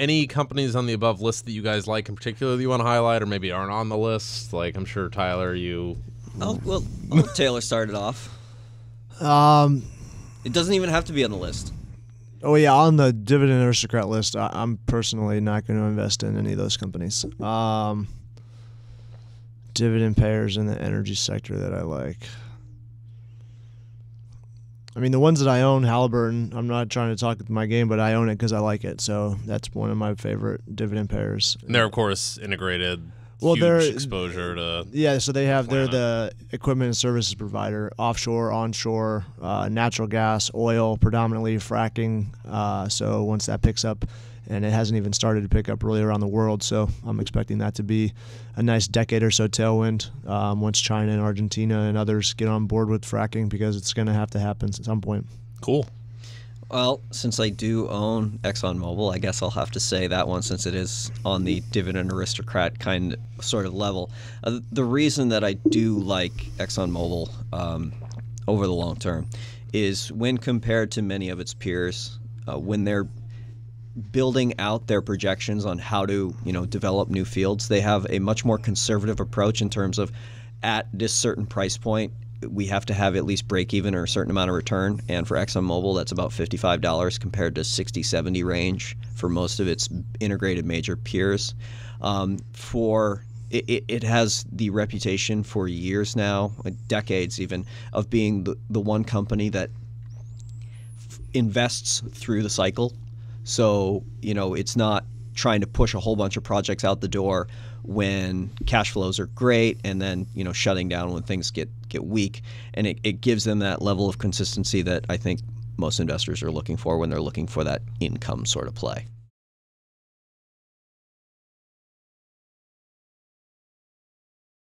any companies on the above list that you guys like in particular that you want to highlight, or maybe aren't on the list? Like, I'm sure, Tyler, you... Oh, well, I'll let Taylor started off. It doesn't even have to be on the list. Oh, yeah, on the Dividend Aristocrat list, I'm personally not going to invest in any of those companies. Dividend payers in the energy sector that I like. I mean, the ones that I own, Halliburton, I'm not trying to talk my game, but I own it because I like it. So that's one of my favorite dividend payers. And they're, of course, integrated. Well, huge exposure to... Yeah, so they have, they're the equipment and services provider, offshore, onshore, natural gas, oil, predominantly fracking. So once that picks up, and it hasn't even started to pick up really around the world, so I'm expecting that to be a nice decade or so tailwind once China and Argentina and others get on board with fracking, because it's going to happen at some point. Cool. Well, since I do own ExxonMobil, I guess I'll have to say that one, since it is on the dividend aristocrat kind of sort of level. The reason that I do like ExxonMobil over the long term is when compared to many of its peers, when they're building out their projections on how to, you know, develop new fields, they have a much more conservative approach in terms of, at this certain price point, we have to have at least break even or a certain amount of return. And for ExxonMobil, that's about $55 compared to $60-$70 range for most of its integrated major peers. It has the reputation for years now, decades even, of being the one company that invests through the cycle. So, you know, it's not trying to push a whole bunch of projects out the door when cash flows are great, and then, you know, shutting down when things get weak. And it gives them that level of consistency that I think most investors are looking for when they're looking for that income sort of play.